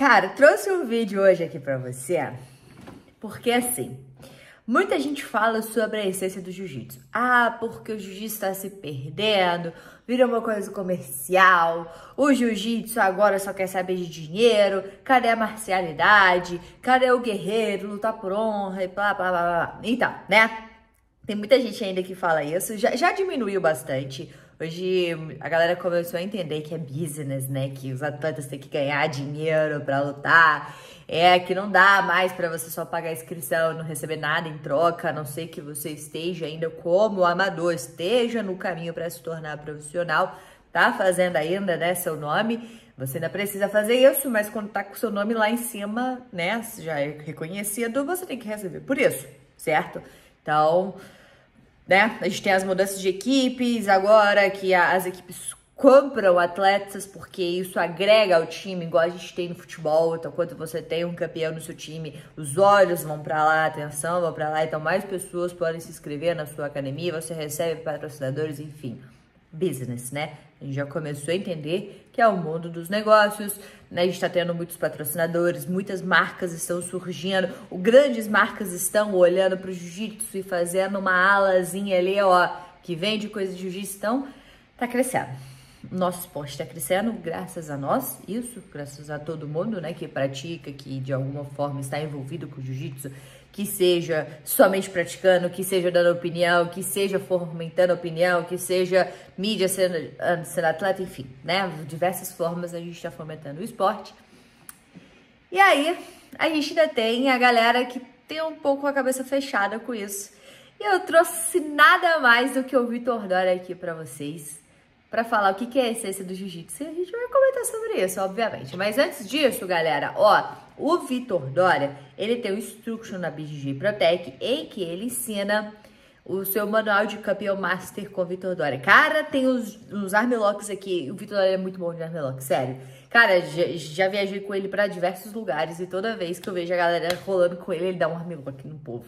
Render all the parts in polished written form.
Cara, trouxe um vídeo hoje aqui pra você, porque assim, muita gente fala sobre a essência do jiu-jitsu. Ah, porque o jiu-jitsu tá se perdendo, virou uma coisa comercial, o jiu-jitsu agora só quer saber de dinheiro, cadê a marcialidade, cadê o guerreiro, lutar por honra e blá, blá, blá, blá. Então, né? Tem muita gente ainda que fala isso, já diminuiu bastante. Hoje a galera começou a entender que é business, né? Que os atletas têm que ganhar dinheiro pra lutar. É que não dá mais pra você só pagar a inscrição, não receber nada em troca, a não ser que você esteja ainda como amador, esteja no caminho pra se tornar profissional. Tá fazendo ainda, né, seu nome. Você ainda precisa fazer isso, mas quando tá com seu nome lá em cima, né, já é reconhecido, você tem que receber por isso, certo? Então, né? A gente tem as mudanças de equipes agora, que as equipes compram atletas porque isso agrega ao time, igual a gente tem no futebol. Então, quando você tem um campeão no seu time, os olhos vão pra lá, a atenção vão pra lá. Então, mais pessoas podem se inscrever na sua academia, você recebe patrocinadores, enfim. Business, né? A gente já começou a entender que é o mundo dos negócios, né? A gente tá tendo muitos patrocinadores, muitas marcas estão surgindo, grandes marcas estão olhando pro jiu-jitsu e fazendo uma alazinha ali, ó, que vende coisa de jiu-jitsu, então tá crescendo. Nosso esporte tá crescendo, graças a nós, isso, graças a todo mundo, né, que pratica, que de alguma forma está envolvido com o jiu-jitsu, que seja somente praticando, que seja dando opinião, que seja fomentando opinião, que seja mídia sendo atleta, enfim, né? Diversas formas a gente está fomentando o esporte. E aí, a gente ainda tem a galera que tem um pouco a cabeça fechada com isso. E eu trouxe nada mais do que o Victor Doria aqui para vocês, para falar o que é a essência do jiu-jitsu. E a gente vai comentar sobre isso, obviamente. Mas antes disso, galera, ó, o Victor Doria, ele tem um instruction na BJJ Protech em que ele ensina o seu manual de campeão master com o Victor Doria. Cara, tem uns armlocks aqui. O Victor Doria é muito bom de armlock, sério. Cara, já viajei com ele para diversos lugares e toda vez que eu vejo a galera rolando com ele, ele dá um armlock no povo.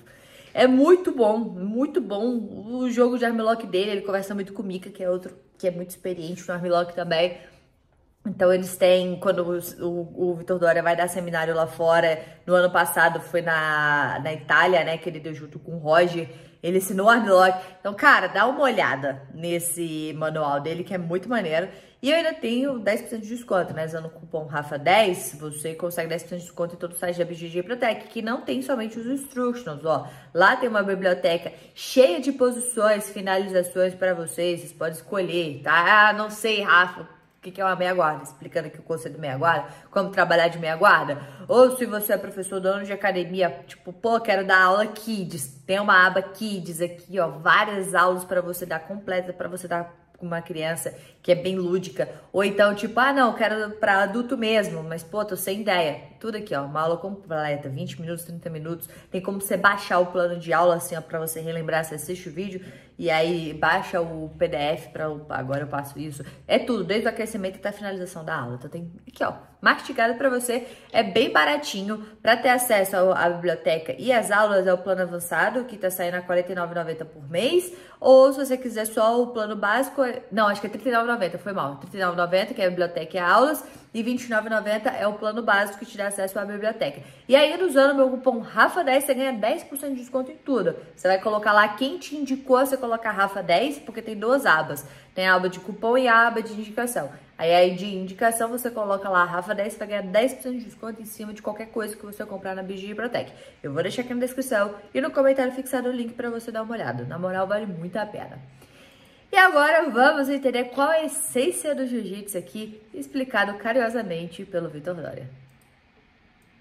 É muito bom, muito bom. O jogo de armlock dele, ele conversa muito com o Mika, que é outro que é muito experiente no armlock também. Então eles têm, quando o Victor Doria vai dar seminário lá fora, no ano passado foi na Itália, né, que ele deu junto com o Roger, ele ensinou o armlock. Então, cara, dá uma olhada nesse manual dele, que é muito maneiro. E eu ainda tenho 10% de desconto, né, usando o cupom RAFA10, você consegue 10% de desconto em todo o site da BJJ Protech, que não tem somente os instructions, ó. Lá tem uma biblioteca cheia de posições, finalizações para vocês, vocês podem escolher, tá? Ah, não sei, Rafa, o que é uma meia guarda, explicando aqui o conceito de meia guarda, como trabalhar de meia guarda. Ou se você é professor, dono de academia, tipo, pô, quero dar aula Kids, tem uma aba Kids aqui, ó, várias aulas pra você dar completa, pra você dar com uma criança, que é bem lúdica. Ou então, tipo, ah, não, quero pra adulto mesmo, mas, pô, tô sem ideia. Tudo aqui, ó, uma aula completa, 20 minutos, 30 minutos, tem como você baixar o plano de aula, assim, ó, pra você relembrar, você assiste o vídeo, e aí baixa o PDF pra, agora eu passo isso. É tudo, desde o aquecimento até a finalização da aula. Então tem aqui, ó, mastigado pra você, é bem baratinho. Pra ter acesso à biblioteca e às aulas é o plano avançado, que tá saindo a R$ 49,90 por mês, ou se você quiser só o plano básico, não, acho que é R$ 39,90, foi mal, R$ 39,90, que é a biblioteca e aulas, e R$ 29,90 é o plano básico que te dá acesso à biblioteca. E aí, usando o meu cupom RAFA10, você ganha 10% de desconto em tudo. Você vai colocar lá quem te indicou, você coloca RAFA10, porque tem duas abas. Tem a aba de cupom e a aba de indicação. Aí de indicação, você coloca lá RAFA10, vai ganhar 10% de desconto em cima de qualquer coisa que você comprar na BJJ Protech. Eu vou deixar aqui na descrição e no comentário fixado o link pra você dar uma olhada. Na moral, vale muito a pena. E agora vamos entender qual a essência do jiu-jitsu aqui, explicado carinhosamente pelo Victor Doria.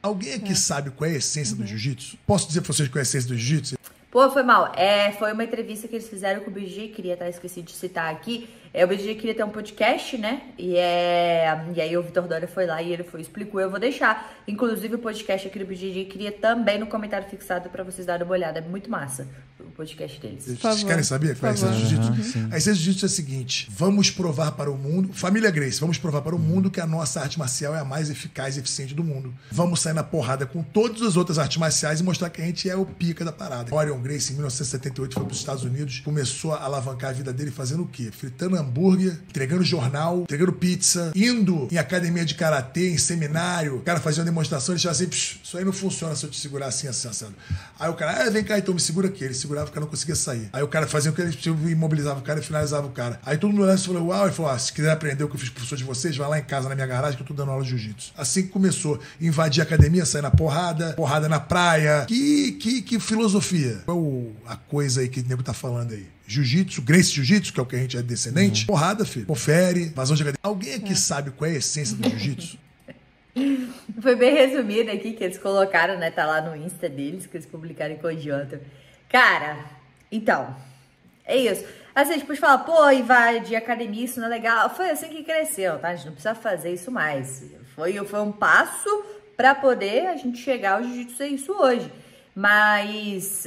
Alguém aqui sabe qual é a essência do jiu-jitsu? Posso dizer pra vocês qual é a essência do jiu-jitsu? Pô, foi mal. É, foi uma entrevista que eles fizeram com o BJJ Cria, tá? Esqueci de citar aqui. É, o BJJ Cria tem um podcast, né? E aí o Victor Doria foi lá e ele explicou. Eu vou deixar, inclusive, o podcast aqui do BJJ Cria também no comentário fixado pra vocês darem uma olhada. É muito massa o podcast deles. Vocês querem saber qual é a essência do jiu-jitsu? A essência do jiu-jitsu é a seguinte. Vamos provar para o mundo... Família Gracie, vamos provar para o mundo que a nossa arte marcial é a mais eficaz e eficiente do mundo. Vamos sair na porrada com todas as outras artes marciais e mostrar que a gente é o pica da parada. Orion Gracie, em 1978, foi para os Estados Unidos, começou a alavancar a vida dele fazendo o quê? Fritando hambúrguer, entregando jornal, entregando pizza, indo em academia de karatê, em seminário, o cara fazia uma demonstração, ele falava assim, isso aí não funciona se eu te segurar assim, assim, assim. Aí o cara, vem cá então, me segura aqui. Ele segurava porque não conseguia sair. Aí o cara fazia o que ele imobilizava o cara e finalizava o cara. Aí todo mundo olhava e falou, uau, ele falou, se quiser aprender o que eu fiz professor de vocês, vai lá em casa na minha garagem que eu tô dando aula de jiu-jitsu. Assim que começou, invadir a academia, sair na porrada, porrada na praia. Que filosofia. Qual a coisa aí que o nego tá falando aí? Jiu-Jitsu, Gracie Jiu-Jitsu, que é o que a gente é descendente. Uhum. Porrada, filho. Confere, vazão de academia. Alguém aqui sabe qual é a essência do jiu-jitsu? Foi bem resumido aqui, que eles colocaram, né? Tá lá no Insta deles, que eles publicaram em Cogiota. Cara, então, é isso. Assim, depois fala, pô, invadir academia, isso não é legal. Foi assim que cresceu, tá? A gente não precisa fazer isso mais. Foi um passo pra poder a gente chegar ao jiu-jitsu ser isso hoje. Mas,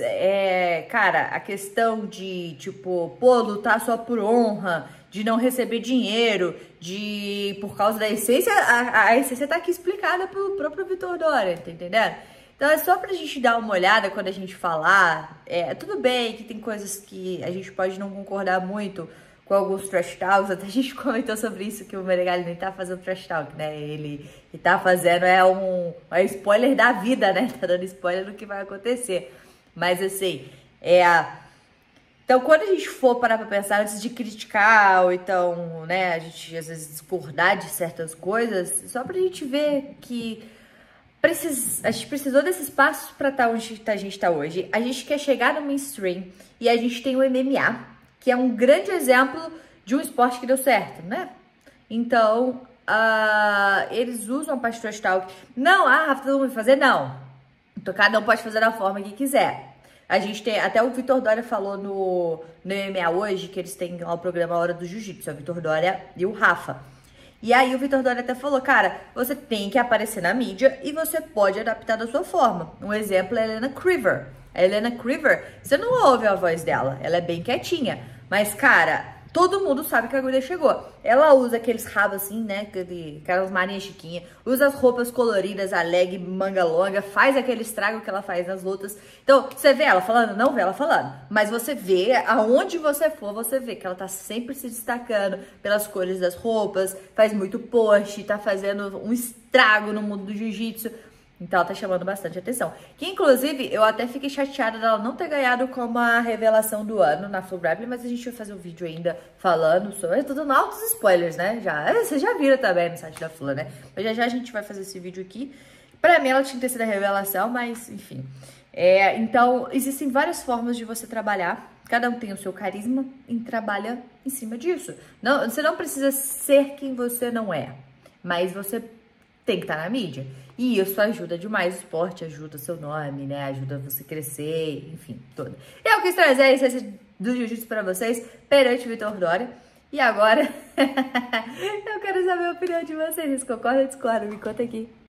cara, a questão de, tipo, pô, lutar só por honra, de não receber dinheiro, de, por causa da essência, a essência tá aqui explicada pelo próprio Victor Doria, tá entendendo? Então é só pra gente dar uma olhada quando a gente falar, tudo bem que tem coisas que a gente pode não concordar muito com alguns trash talks, até a gente comentou sobre isso, que o Menegali nem tá fazendo trash talk, né? Ele tá fazendo é um spoiler da vida, né? Tá dando spoiler do que vai acontecer. Mas assim, então quando a gente for parar pra pensar, antes de criticar, ou então, né, a gente às vezes discordar de certas coisas, só pra gente ver que a gente precisou desses passos pra estar onde a gente tá hoje. A gente quer chegar no mainstream e a gente tem o MMA, que é um grande exemplo de um esporte que deu certo, né? Então, eles usam para trash talk. Não, Rafa, todo mundo vai fazer? Não. Então, cada um pode fazer da forma que quiser. A gente tem, até o Victor Doria falou no MMA hoje, que eles têm lá o programa Hora do Jiu-Jitsu, o Victor Doria e o Rafa. E aí o Victor Doria até falou, cara, você tem que aparecer na mídia e você pode adaptar da sua forma. Um exemplo é a Helena Criver. A Helena Criver, você não ouve a voz dela, ela é bem quietinha. Mas, cara, todo mundo sabe que a guria chegou. Ela usa aqueles rabos assim, né? Aquelas marinhas chiquinhas. Usa as roupas coloridas, a leg, manga longa. Faz aquele estrago que ela faz nas lutas. Então, você vê ela falando? Não vê ela falando. Mas você vê, aonde você for, você vê que ela tá sempre se destacando pelas cores das roupas. Faz muito post, tá fazendo um estrago no mundo do jiu-jitsu. Então, ela tá chamando bastante atenção. Que, inclusive, eu até fiquei chateada dela não ter ganhado como a revelação do ano na Flograppling, mas a gente vai fazer um vídeo ainda falando sobre... Eu tô dando altos spoilers, né? Vocês já viram também no site da Flo, né? Mas já já a gente vai fazer esse vídeo aqui. Pra mim, ela tinha que ter sido a revelação, mas, enfim. Então, existem várias formas de você trabalhar. Cada um tem o seu carisma e trabalha em cima disso. Não, você não precisa ser quem você não é, mas você tem que estar na mídia. E isso ajuda demais o esporte, ajuda seu nome, né? Ajuda você crescer, enfim, toda. Eu quis trazer a essência do jiu-jitsu pra vocês perante o Victor Doria. E agora, eu quero saber a opinião de vocês. Vocês concordam ou discordam? Me conta aqui.